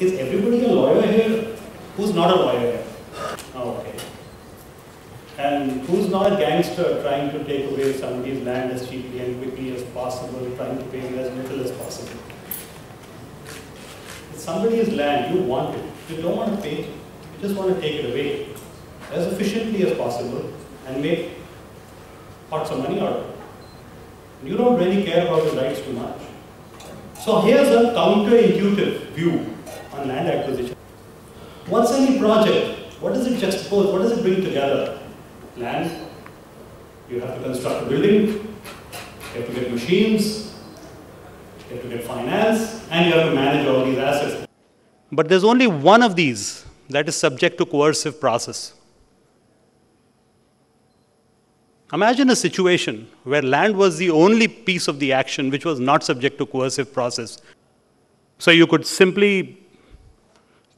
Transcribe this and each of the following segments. Is everybody a lawyer here? Who's not a lawyer here? Oh, okay. And who's not a gangster trying to take away somebody's land as cheaply and quickly as possible, trying to pay as little as possible? If somebody is land, you want it. You don't want to pay it. You just want to take it away as efficiently as possible and make lots of money out of it. You don't really care about the rights too much. So here's a counterintuitive view on land acquisition. What's any project? What does it juxtapose? What does it bring together? Land. You have to construct a building. You have to get machines. You have to get finance. And you have to manage all these assets. But there's only one of these that is subject to coercive process. Imagine a situation where land was the only piece of the action which was not subject to coercive process. So you could simply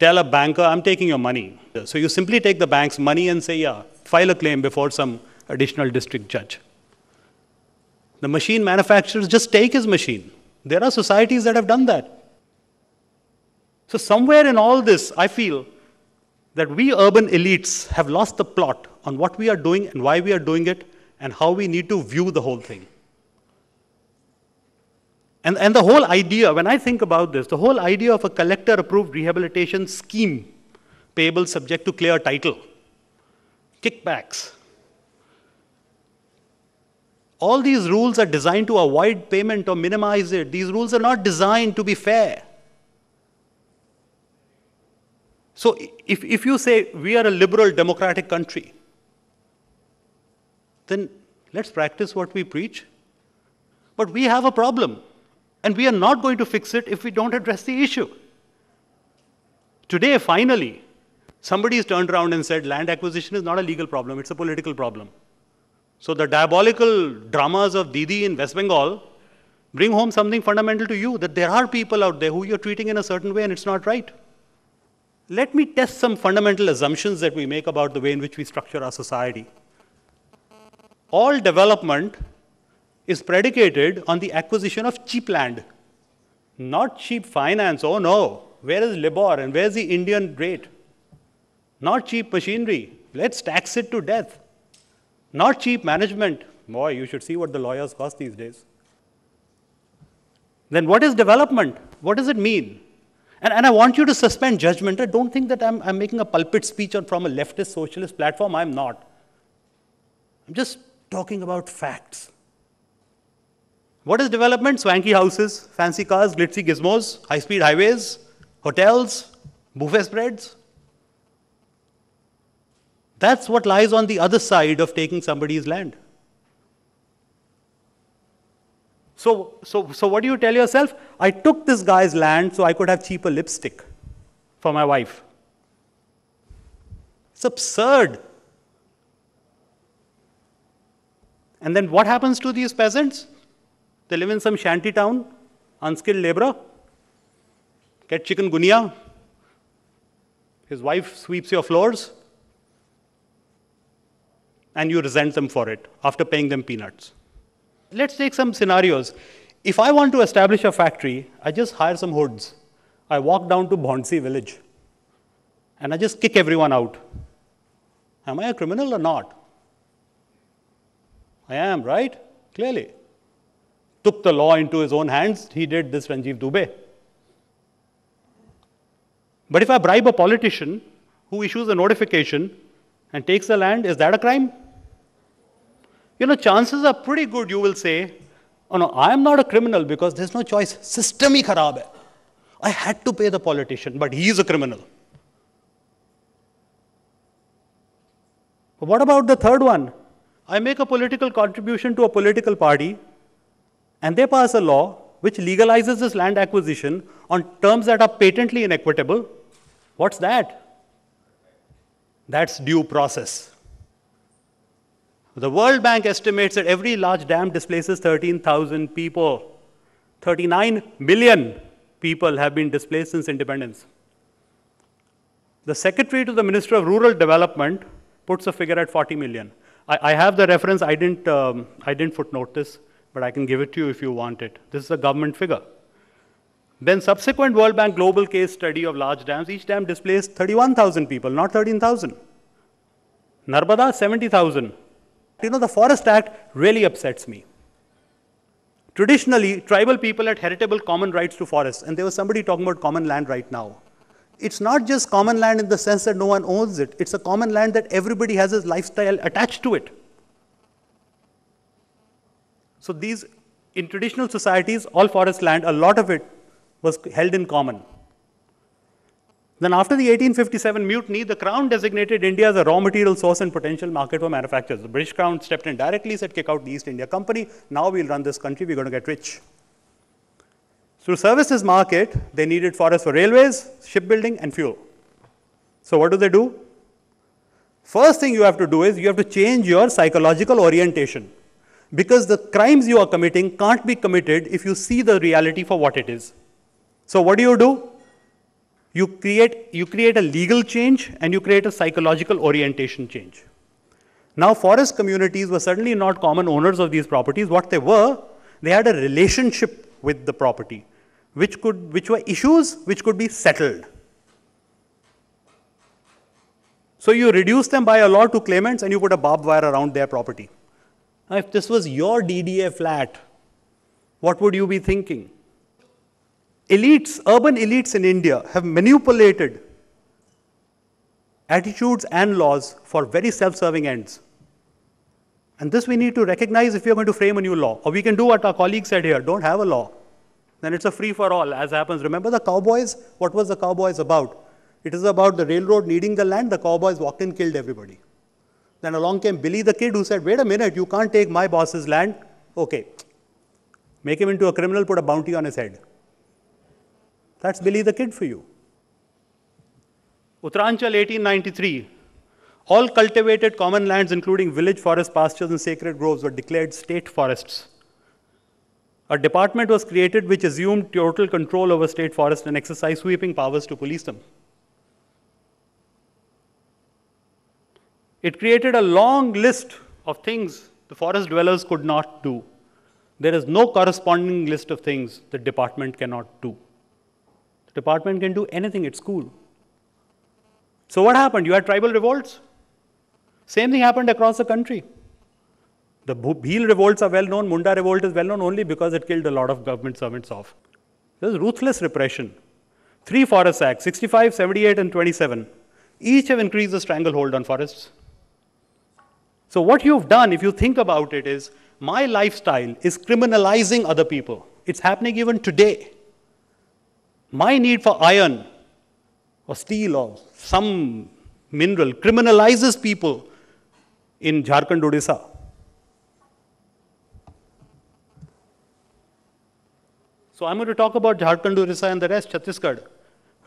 tell a banker, I'm taking your money. So you simply take the bank's money and say, yeah, file a claim before some additional district judge. The machine manufacturers just take his machine. There are societies that have done that. So somewhere in all this, I feel that we urban elites have lost the plot on what we are doing and why we are doing it, and how we need to view the whole thing. And the whole idea, when I think about this, the whole idea of a collector-approved rehabilitation scheme, payable subject to clear title, kickbacks. All these rules are designed to avoid payment or minimize it. These rules are not designed to be fair. So if you say we are a liberal democratic country, then let's practice what we preach. But we have a problem, and we are not going to fix it if we don't address the issue. Today, finally, somebody has turned around and said land acquisition is not a legal problem, it's a political problem. So the diabolical dramas of Didi in West Bengal bring home something fundamental to you, that there are people out there who you're treating in a certain way and it's not right. Let me test some fundamental assumptions that we make about the way in which we structure our society. All development is predicated on the acquisition of cheap land, not cheap finance. Oh no, where is Libor and where is the Indian rate? Not cheap machinery, let's tax it to death. Not cheap management, boy, you should see what the lawyers cost these days. Then what is development? What does it mean? And I want you to suspend judgment. I don't think that I'm making a pulpit speech from a leftist socialist platform. I'm not. I'm just talking about facts. What is development? Swanky houses, fancy cars, glitzy gizmos, high-speed highways, hotels, buffet spreads. That's what lies on the other side of taking somebody's land. So what do you tell yourself? I took this guy's land so I could have cheaper lipstick for my wife. It's absurd. And then what happens to these peasants? They live in some shanty town, unskilled labor, get chikungunya, his wife sweeps your floors, and you resent them for it after paying them peanuts. Let's take some scenarios. If I want to establish a factory, I just hire some hoods. I walk down to Bonsi village and I just kick everyone out. Am I a criminal or not? I am, right? Clearly. Took the law into his own hands. He did this, Ranjeev Dubey. But if I bribe a politician who issues a notification and takes the land, is that a crime? You know, chances are pretty good you will say, oh no, I am not a criminal because there's no choice. System hi kharab hai. I had to pay the politician, but he is a criminal. But what about the third one? I make a political contribution to a political party and they pass a law which legalizes this land acquisition on terms that are patently inequitable. What's that? That's due process. The World Bank estimates that every large dam displaces 13,000 people. 39 million people have been displaced since independence. The secretary to the Minister of Rural Development puts a figure at 40 million. I have the reference. I didn't footnote this, but I can give it to you if you want it. This is a government figure. Then subsequent World Bank global case study of large dams, each dam displaced 31,000 people, not 13,000. Narbada, 70,000. You know, the Forest Act really upsets me. Traditionally, tribal people had heritable common rights to forests, and there was somebody talking about common land right now. It's not just common land in the sense that no one owns it. It's a common land that everybody has his lifestyle attached to it. So these, in traditional societies, all forest land, a lot of it was held in common. Then after the 1857 mutiny, the Crown designated India as a raw material source and potential market for manufacturers. The British Crown stepped in directly, said, kick out the East India Company. Now we'll run this country, we're going to get rich. So to service this market, they needed forests for railways, shipbuilding, and fuel. So what do they do? First thing you have to do is you have to change your psychological orientation, because the crimes you are committing can't be committed if you see the reality for what it is. So what do? You create a legal change and you create a psychological orientation change. Now forest communities were certainly not common owners of these properties. What they were, they had a relationship with the property, which were issues which could be settled. So you reduce them by a law to claimants and you put a barbed wire around their property. Now, if this was your DDA flat, what would you be thinking? Elites, urban elites in India have manipulated attitudes and laws for very self-serving ends. And this we need to recognize if we are going to frame a new law. Or we can do what our colleague said here, don't have a law. Then it's a free-for-all, as happens. Remember the cowboys? What was the cowboys about? It is about the railroad needing the land. The cowboys walked in, killed everybody. Then along came Billy the Kid, who said, wait a minute, you can't take my boss's land. Okay, make him into a criminal, put a bounty on his head. That's Billy the Kid for you. Uttaranchal, 1893. All cultivated common lands, including village forest pastures and sacred groves, were declared state forests. A department was created which assumed total control over state forests and exercised sweeping powers to police them. It created a long list of things the forest dwellers could not do. There is no corresponding list of things the department cannot do. The department can do anything, it's cool. So what happened? You had tribal revolts. Same thing happened across the country. The Bhil revolts are well known, Munda revolt is well known only because it killed a lot of government servants off. There's ruthless repression. Three Forest Acts, 65, 78 and 27. Each have increased the stranglehold on forests. So what you've done, if you think about it, is my lifestyle is criminalizing other people. It's happening even today. My need for iron or steel or some mineral criminalizes people in Jharkhand, Odisha. So I'm going to talk about Jharkhand, Odisha and the rest, Chhattisgarh.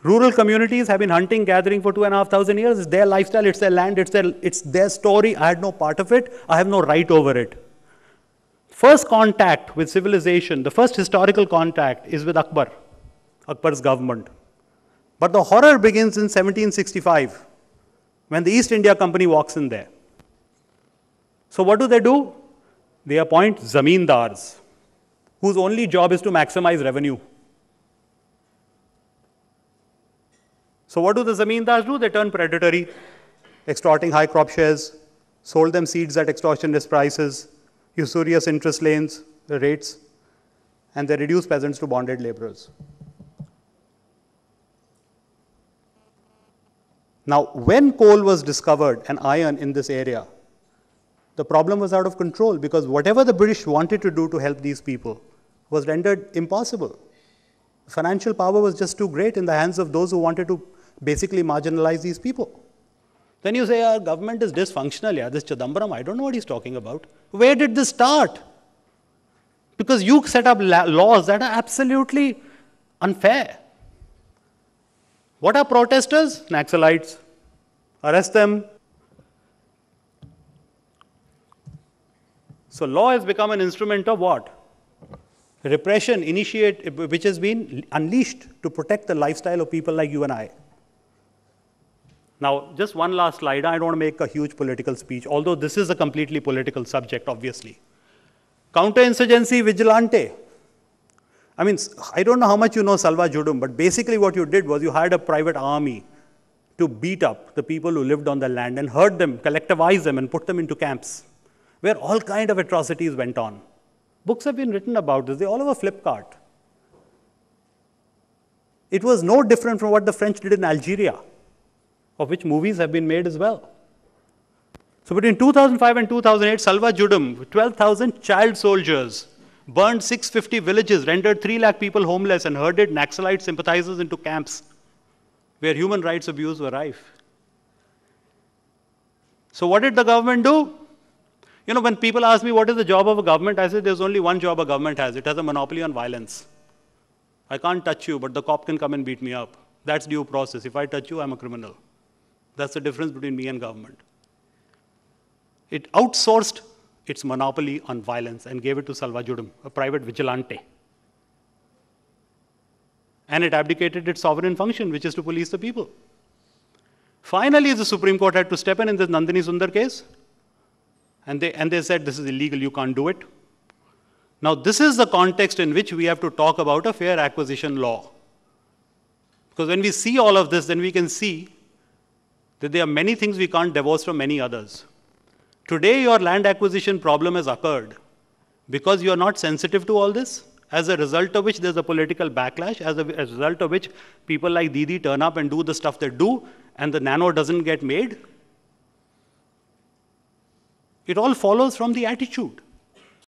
Rural communities have been hunting, gathering for 2,500 years. It's their lifestyle, it's their land, it's their story. I had no part of it. I have no right over it. First contact with civilization, the first historical contact is with Akbar. Akbar's government. But the horror begins in 1765 when the East India Company walks in there. So what do? They appoint zamindars whose only job is to maximize revenue. So what do the zamindars do? They turn predatory, extorting high crop shares, sold them seeds at extortionist prices, usurious interest rates, and they reduce peasants to bonded laborers. Now, when coal was discovered and iron in this area, the problem was out of control because whatever the British wanted to do to help these people was rendered impossible. Financial power was just too great in the hands of those who wanted to basically marginalize these people. Then you say, our government is dysfunctional. Yeah, this Chidambaram, I don't know what he's talking about. Where did this start? Because you set up laws that are absolutely unfair. What are protesters? Naxalites. Arrest them. So law has become an instrument of what? Repression, which has been unleashed to protect the lifestyle of people like you and I. Now, just one last slide. I don't want to make a huge political speech, although this is a completely political subject, obviously. Counterinsurgency, vigilante. I mean, I don't know how much you know Salva Judum, but basically what you did was you hired a private army to beat up the people who lived on the land and herd them, collectivize them, and put them into camps, where all kinds of atrocities went on. Books have been written about this. They're all over Flipkart. It was no different from what the French did in Algeria, of which movies have been made as well. So between 2005 and 2008, Salva Judum, 12,000 child soldiers, burned 650 villages, rendered 3 lakh people homeless, and herded Naxalite sympathizers into camps where human rights abuse were rife. So what did the government do? You know, when people ask me what is the job of a government, I say there's only one job a government has. It has a monopoly on violence. I can't touch you, but the cop can come and beat me up. That's due process. If I touch you, I'm a criminal. That's the difference between me and government. It outsourced its monopoly on violence and gave it to Salva Judum, a private vigilante. And it abdicated its sovereign function, which is to police the people. Finally, the Supreme Court had to step in this Nandini Sundar case. And they said, this is illegal, you can't do it. Now, this is the context in which we have to talk about a fair acquisition law. Because when we see all of this, then we can see that there are many things we can't divorce from many others. Today, your land acquisition problem has occurred because you are not sensitive to all this, as a result of which there's a political backlash, as a result of which people like Didi turn up and do the stuff they do, and the nano doesn't get made. It all follows from the attitude.